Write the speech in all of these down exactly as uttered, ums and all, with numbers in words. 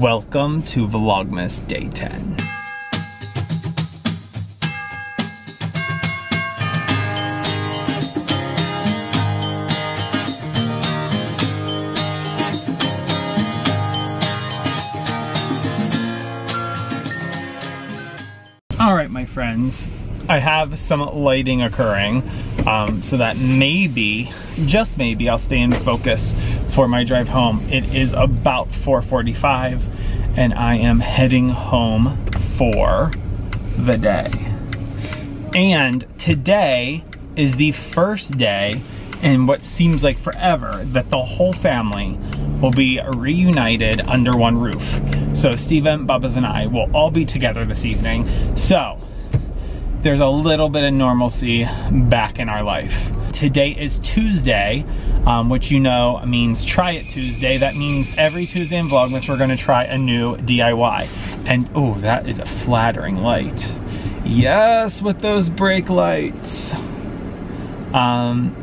Welcome to Vlogmas Day ten. All right, my friends, I have some lighting occurring, um, so that maybe, just maybe, I'll stay in focus for my drive home. It is about four forty-five, and I am heading home for the day. And today is the first day in what seems like forever that the whole family will be reunited under one roof. So Steven, Bubba's, and I will all be together this evening. So there's a little bit of normalcy back in our life. Today is Tuesday, um, which you know means Try It Tuesday. That means every Tuesday in Vlogmas, we're gonna try a new D I Y. And oh, that is a flattering light. Yes, with those brake lights. Um,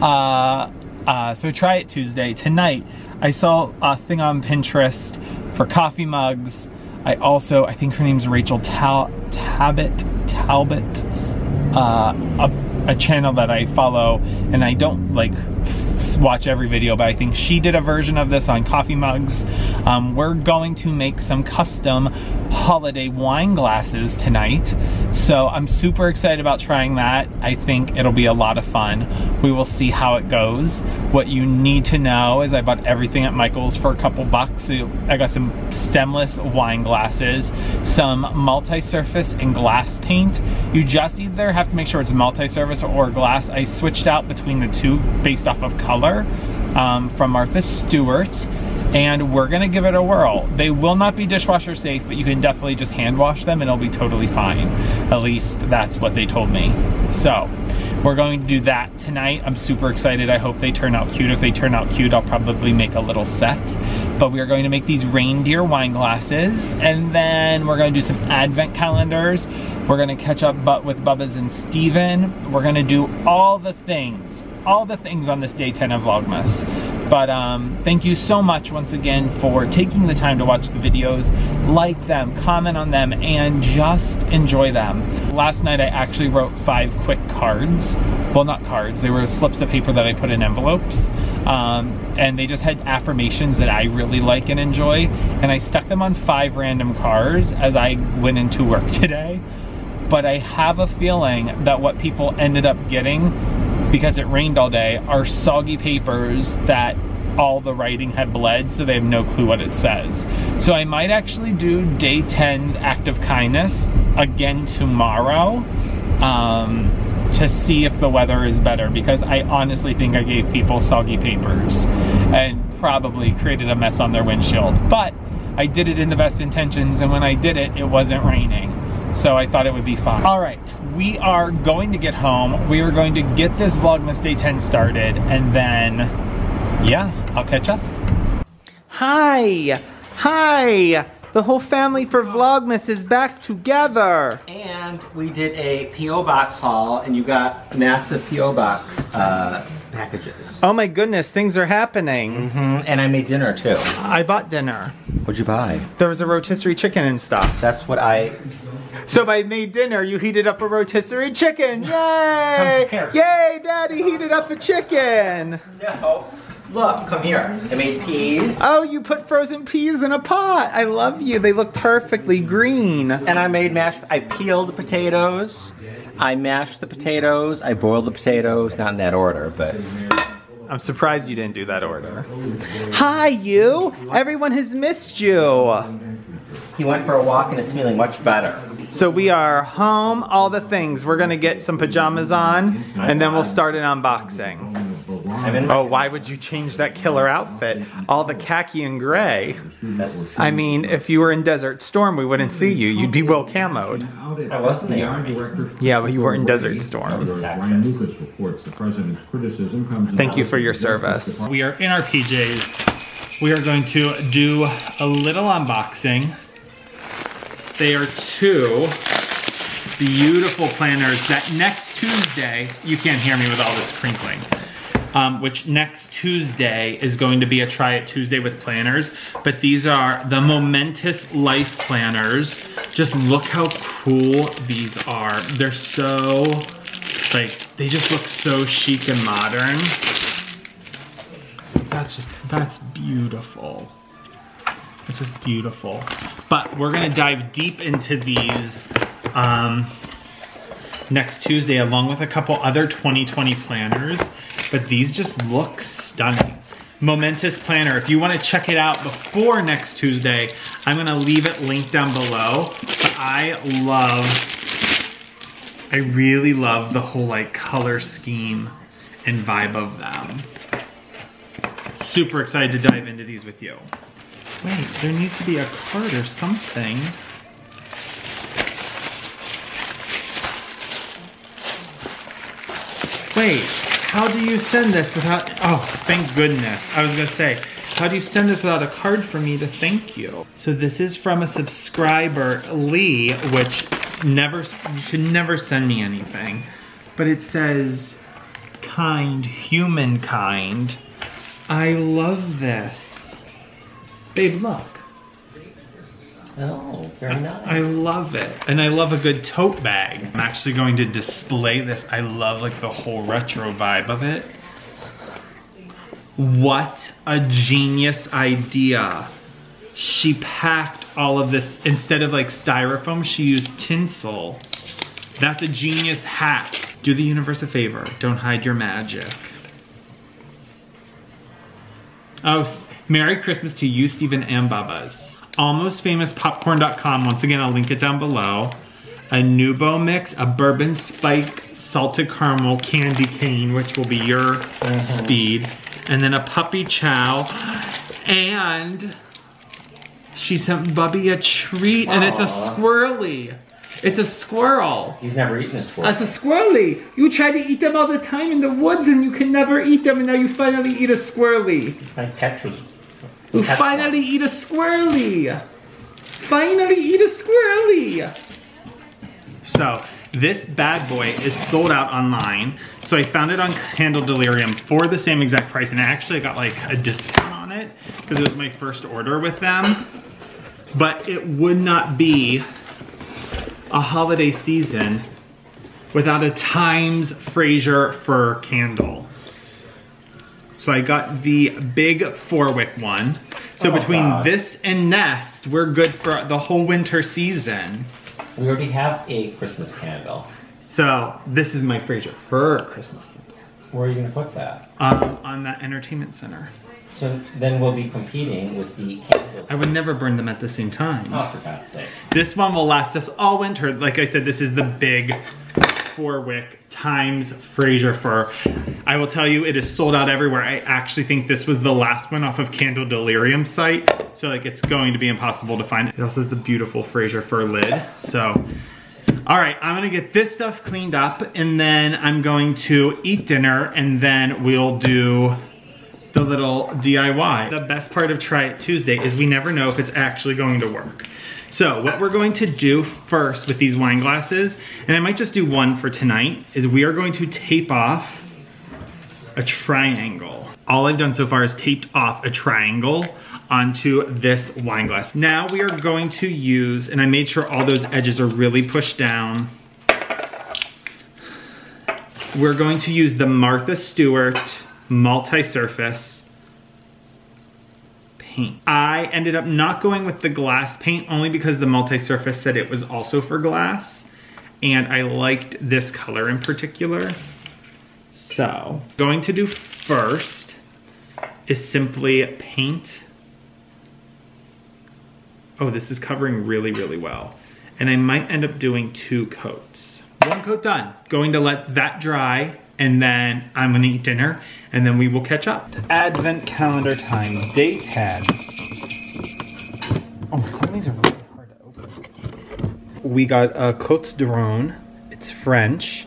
uh, uh, so Try It Tuesday. Tonight, I saw a thing on Pinterest for coffee mugs. I also, I think her name's Rachel Tal Talbot, Talbot, uh, a, a channel that I follow, and I don't like watch every video, but I think she did a version of this on coffee mugs. Um, we're going to make some custom holiday wine glasses tonight, so I'm super excited about trying that. I think it'll be a lot of fun. We will see how it goes. What you need to know is I bought everything at Michael's for a couple bucks. So I got some stemless wine glasses, some multi-surface and glass paint. You just either have to make sure it's multi-surface or glass. I switched out between the two based off of color, um, from Martha Stewart, and we're gonna give it a whirl. They will not be dishwasher safe, but you can definitely just hand wash them and it'll be totally fine. At least that's what they told me. So we're going to do that tonight. I'm super excited. I hope they turn out cute. If they turn out cute, I'll probably make a little set. But we are going to make these reindeer wine glasses, and then we're gonna do some advent calendars. We're gonna catch up but with Bubba's and Steven. We're gonna do all the things, all the things on this day ten of Vlogmas. But um, thank you so much once again for taking the time to watch the videos, like them, comment on them, and just enjoy them. Last night I actually wrote five quick cards. Well, not cards, they were slips of paper that I put in envelopes. Um, and they just had affirmations that I really like and enjoy. And I stuck them on five random cards as I went into work today. But I have a feeling that what people ended up getting, because it rained all day, are soggy papers that all the writing had bled, so they have no clue what it says. So I might actually do day ten's act of kindness again tomorrow, um, to see if the weather is better, because I honestly think I gave people soggy papers and probably created a mess on their windshield. But I did it in the best intentions, and when I did it, it wasn't raining. So I thought it would be fun. All right, we are going to get home. We are going to get this Vlogmas Day ten started, and then, yeah, I'll catch up. Hi, hi. The whole family for Vlogmas is back together. And we did a P O box haul, and you got massive P O box uh, packages. Oh my goodness, things are happening. Mm-hmm. And I made dinner too. I bought dinner. What'd you buy? There was a rotisserie chicken and stuff. That's what I... So by made dinner, you heated up a rotisserie chicken. Yay! Yay, Daddy heated up a chicken. No. Look, come here. I made peas. Oh, you put frozen peas in a pot. I love you. They look perfectly green. And I made mashed, I peeled the potatoes. I mashed the potatoes. I boiled the potatoes. Not in that order, but. I'm surprised you didn't do that order. Hi, you. Everyone has missed you. He went for a walk and is feeling much better. So we are home, all the things. We're gonna get some pajamas on, and then we'll start an unboxing. Oh, why would you change that killer outfit? All the khaki and gray. That's... I mean, if you were in Desert Storm, we wouldn't see you. You'd be well camoed. I wasn't the Army. Yeah, but you were in Desert Storm. I was in Texas. Thank you for your service. We are in our P Js. We are going to do a little unboxing. They are two beautiful planners that next Tuesday, you can't hear me with all this crinkling. um, which next Tuesday is going to be a Try It Tuesday with planners. But these are the Momentous Life Planners. Just look how cool these are. They're so, like, they just look so chic and modern. That's just, that's beautiful. This is beautiful. But we're gonna dive deep into these um, next Tuesday, along with a couple other twenty twenty planners. But these just look stunning. Momentous Planner, if you wanna check it out before next Tuesday, I'm gonna leave it linked down below. But I love, I really love the whole like color scheme and vibe of them. Super excited to dive into these with you. Wait, there needs to be a card or something. Wait, how do you send this without... Oh, thank goodness. I was gonna say, how do you send this without a card for me to thank you? So this is from a subscriber, Lee, which never, you should never send me anything. But it says, kind, humankind. I love this. Babe, look. Oh, very nice. I love it. And I love a good tote bag. I'm actually going to display this. I love like the whole retro vibe of it. What a genius idea. She packed all of this. Instead of like styrofoam, she used tinsel. That's a genius hack. Do the universe a favor. Don't hide your magic. Oh, Merry Christmas to you, Stephen and Bubba's. almost famous popcorn dot com. Once again, I'll link it down below. A Nubo mix, a bourbon spike, salted caramel, candy cane, which will be your uh-huh. speed. And then a puppy chow. And she sent Bubby a treat, aww. And it's a squirrely. It's a squirrel. He's never eaten a squirrel. That's a squirrely. You try to eat them all the time in the woods and you can never eat them, and now you finally eat a squirrely. I catch was You finally eat a squirrely. Finally eat a squirrely. So this bad boy is sold out online. So I found it on Candle Delirium for the same exact price, and I actually got like a discount on it because it was my first order with them. But it would not be a holiday season without a Times Fraser Fir candle. So I got the big four-wick one. So oh, between God. this and Nest, we're good for the whole winter season. We already have a Christmas candle. So this is my Fraser Fir Christmas candle. Where are you gonna put that? Um, on that entertainment center. So then we'll be competing with the candles. I would never burn them at the same time. Oh, for God's sake. This one will last us all winter. Like I said, this is the big four wick Times Fraser Fir. I will tell you, it is sold out everywhere. I actually think this was the last one off of Candle Delirium site. So like it's going to be impossible to find. It also has the beautiful Fraser Fir lid. So, all right, I'm gonna get this stuff cleaned up, and then I'm going to eat dinner, and then we'll do the little D I Y. The best part of Try It Tuesday is we never know if it's actually going to work. So what we're going to do first with these wine glasses, and I might just do one for tonight, is we are going to tape off a triangle. All I've done so far is taped off a triangle onto this wine glass. Now we are going to use, and I made sure all those edges are really pushed down. We're going to use the Martha Stewart multi-surface paint. I ended up not going with the glass paint only because the multi-surface said it was also for glass, and I liked this color in particular. So, going to do first is simply paint. Oh, this is covering really, really well. And I might end up doing two coats. One coat done. Going to let that dry, and then I'm gonna eat dinner, and then we will catch up. Advent calendar time, day ten. Oh, some of these are really hard to open. We got a uh, Côtes du Rhône, it's French,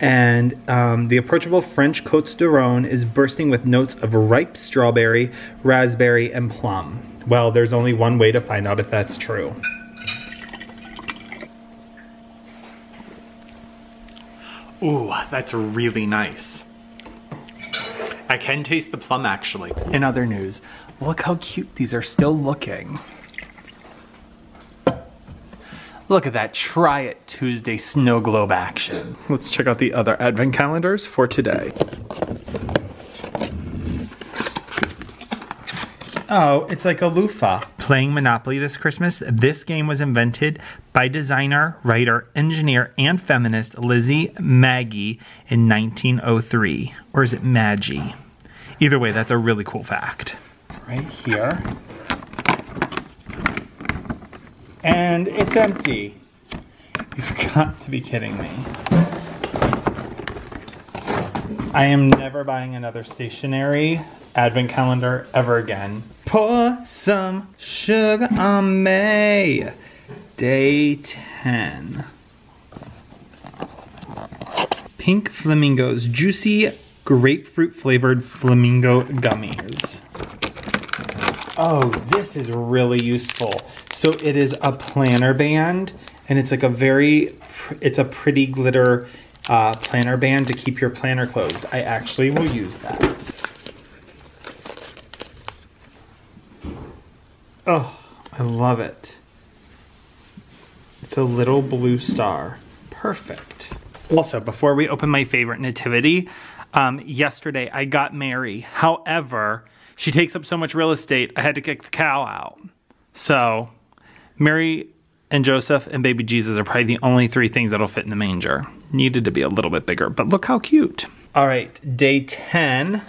and um, the approachable French Côtes du Rhône is bursting with notes of ripe strawberry, raspberry, and plum. Well, there's only one way to find out if that's true. Ooh, that's really nice. I can taste the plum, actually. In other news, look how cute these are still looking. Look at that Try It Tuesday snow globe action. Let's check out the other advent calendars for today. Oh, it's like a loofah. Playing Monopoly this Christmas, this game was invented by designer, writer, engineer, and feminist Lizzie Maggie in nineteen oh three. Or is it Maggie? Either way, that's a really cool fact. Right here. And it's empty. You've got to be kidding me. I am never buying another stationery advent calendar ever again. Pour some sugar on me. Day ten. Pink Flamingos. Juicy grapefruit flavored flamingo gummies. Oh, this is really useful. So it is a planner band, and it's like a very, it's a pretty glitter uh, planner band to keep your planner closed. I actually will use that. Oh, I love it. It's a little blue star. Perfect. Also, before we open my favorite nativity, um, yesterday I got Mary. However, she takes up so much real estate, I had to kick the cow out. So, Mary and Joseph and baby Jesus are probably the only three things that'll fit in the manger. Needed to be a little bit bigger, but look how cute. All right, day ten.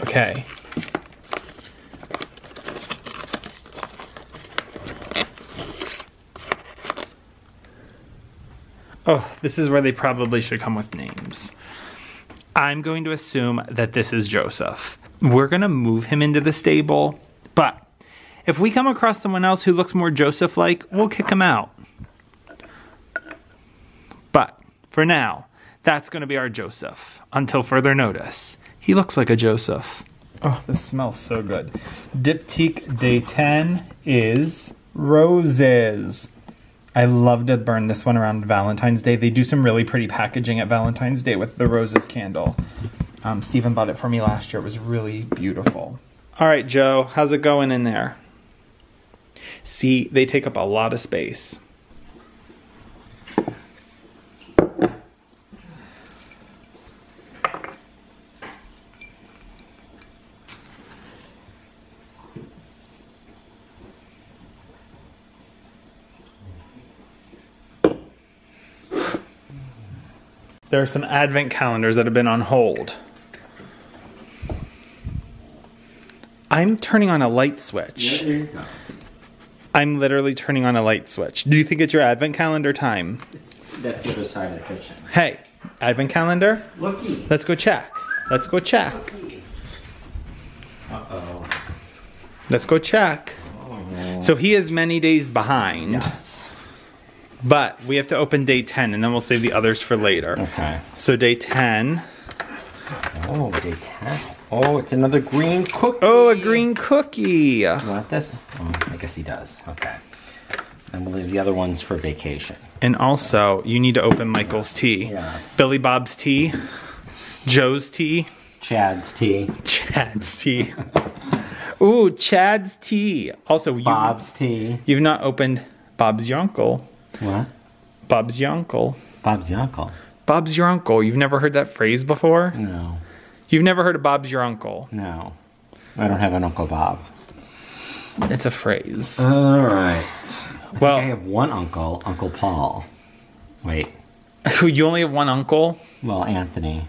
Okay. Oh, this is where they probably should come with names. I'm going to assume that this is Joseph. We're going to move him into the stable, but if we come across someone else who looks more Joseph-like, we'll kick him out. But for now, that's going to be our Joseph until further notice. He looks like a Joseph. Oh, this smells so good. Diptyque day ten is roses. I love to burn this one around Valentine's Day. They do some really pretty packaging at Valentine's Day with the roses candle. Um, Stephen bought it for me last year. It was really beautiful. All right, Joe, how's it going in there? See, they take up a lot of space. There are some advent calendars that have been on hold. I'm turning on a light switch. Yeah, I'm literally turning on a light switch. Do you think it's your advent calendar time? It's, that's the other side of the kitchen. Hey, advent calendar? Looky. Let's go check. Let's go check. Uh-oh. Let's go check. Oh. So he is many days behind. Yeah. But we have to open day ten, and then we'll save the others for later. Okay. So day ten. Oh, day ten. Oh, it's another green cookie. Oh, a green cookie. You want this? Oh, I guess he does. Okay. And we'll leave the other ones for vacation. And also, you need to open Michael's tea. Yes. Billy Bob's tea. Joe's tea. Chad's tea. Chad's tea. Ooh, Chad's tea. Also, you, Bob's tea. You've not opened Bob's your uncle. What? Bob's your uncle. Bob's your uncle. Bob's your uncle. You've never heard that phrase before? No. You've never heard of Bob's your uncle? No. I don't have an Uncle Bob. It's a phrase. All right. I well, I have one uncle, Uncle Paul. Wait. You only have one uncle? Well, Anthony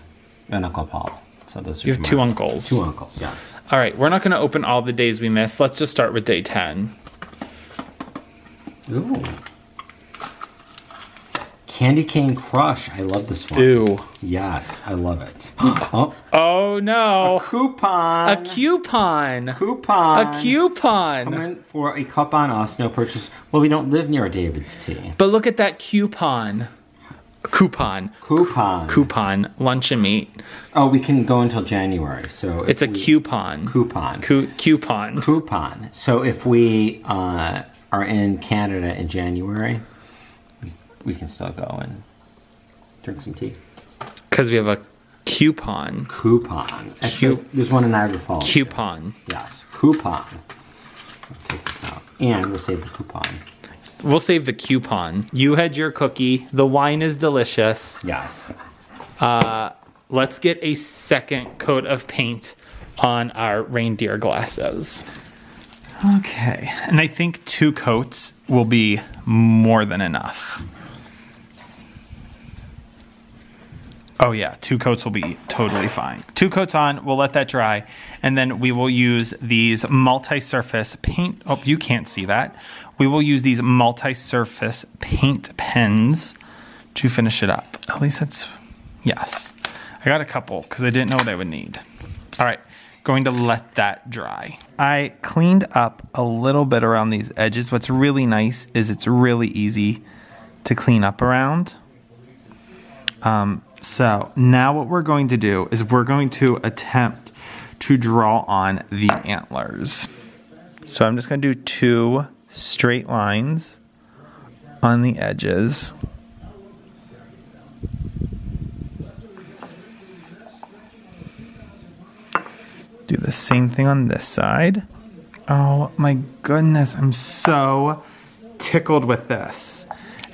and Uncle Paul. So those are you have two uncles. Two uncles, yes. All right. We're not going to open all the days we missed. Let's just start with day ten. Ooh. Candy Cane Crush. I love this one. Ew. Yes, I love it. Oh, oh no. A coupon. A coupon. Coupon. A coupon. Coming for a cup on us, no purchase. Well, we don't live near a David's Tea. But look at that coupon. Coupon. Coupon. Coupon. Lunch and meat. Oh, we can go until January, so... It's a we, coupon. Coupon. Co coupon. Coupon. So if we uh, are in Canada in January... we can still go and drink some tea. Because we have a coupon. Coupon. Actually, Cu there's one in Niagara Falls. Coupon. There. Yes, coupon. I'll take this out. And we'll save the coupon. We'll save the coupon. You had your cookie. The wine is delicious. Yes. Uh, let's get a second coat of paint on our reindeer glasses. Okay. And I think two coats will be more than enough. Oh yeah, two coats will be totally fine. Two coats on, we'll let that dry, and then we will use these multi-surface paint, oh, you can't see that. We will use these multi-surface paint pens to finish it up. At least that's, yes. I got a couple, because I didn't know what I would need. All right, going to let that dry. I cleaned up a little bit around these edges. What's really nice is it's really easy to clean up around. Um, So now what we're going to do is we're going to attempt to draw on the antlers. So I'm just going to do two straight lines on the edges. Do the same thing on this side. Oh my goodness, I'm so tickled with this.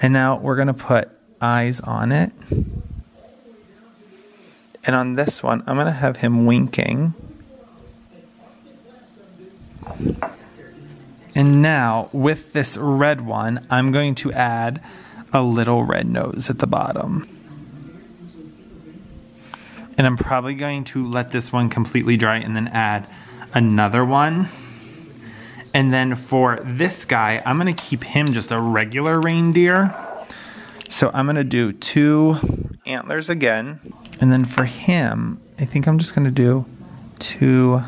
And now we're going to put eyes on it. And on this one, I'm going to have him winking. And now, with this red one, I'm going to add a little red nose at the bottom. And I'm probably going to let this one completely dry and then add another one. And then for this guy, I'm going to keep him just a regular reindeer. So I'm going to do two antlers again. And then for him, I think I'm just going to do two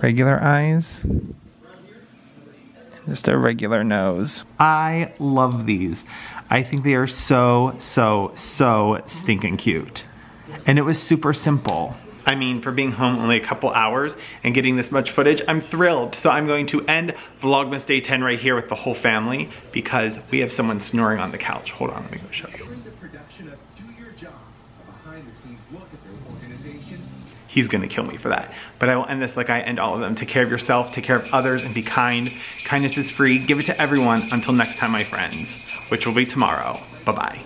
regular eyes and just a regular nose. I love these. I think they are so, so, so stinking cute. And it was super simple. I mean, for being home only a couple hours and getting this much footage, I'm thrilled. So I'm going to end Vlogmas Day ten right here with the whole family because we have someone snoring on the couch. Hold on, let me go show you. He's gonna kill me for that. But I will end this like I end all of them. Take care of yourself, take care of others, and be kind. Kindness is free, give it to everyone. Until next time, my friends, which will be tomorrow. Bye-bye.